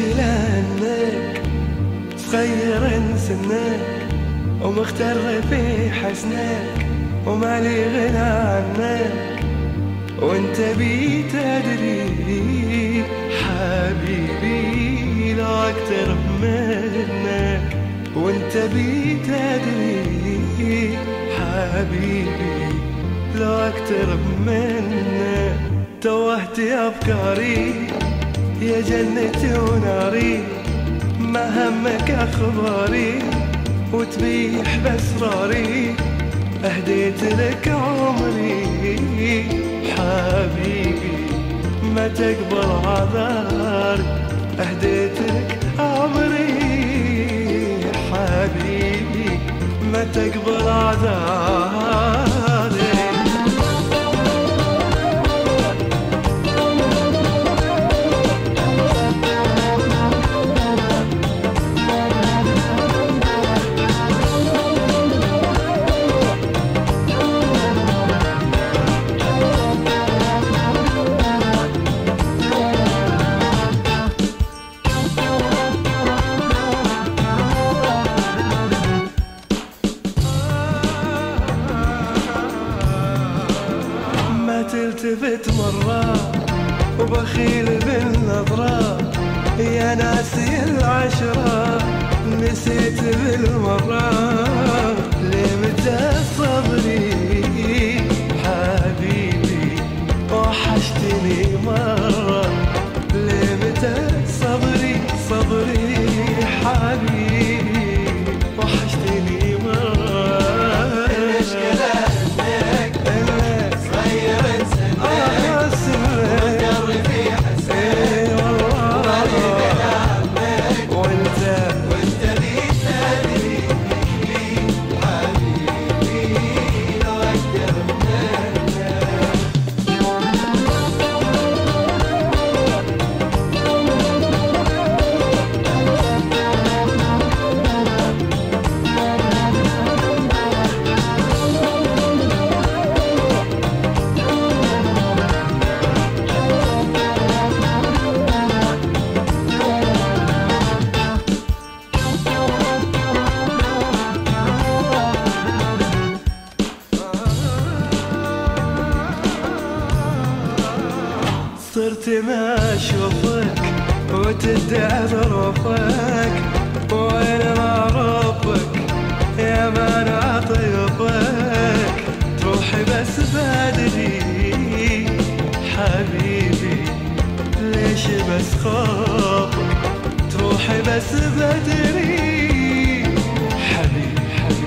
كلها هناك صغير نسناك ومختار في حسناك وما لي غنى عناك وانت بتدري حبيبي لو اكتر منك وانت بتدري حبيبي لو اكتر منك توهت افكاري يا جنتي وناري ما همك اخباري وتبيح باسراري اهديت لك عمري حبيبي ما تقبل عذاري اهديت لك عمري حبيبي ما تقبل عذاري تلتفت مرة وبخيل بالنظرة يا ناسي العشرة نسيت بالمرة ليه متى صبري حبيبي وحشتني مرة ليه متى صبري حبيبي وحشتني مرة المشكلة صرت ما اشوفك وتدعي ظروفك وين معروفك يا مانع طيوفك تروحي بس بدري حبيبي ليش بس خوفك تروحي بس بدري حبيبي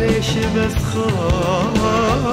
ليش بس خوفك